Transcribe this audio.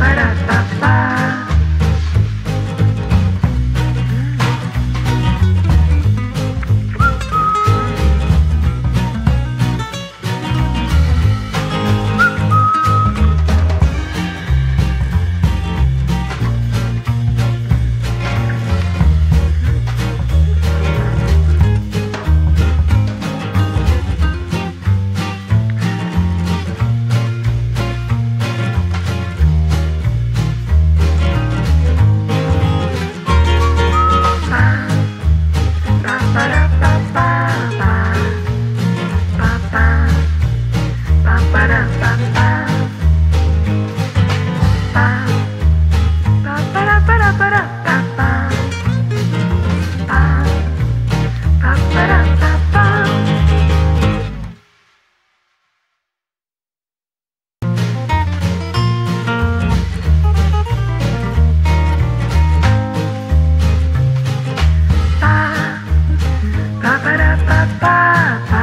Para para papá.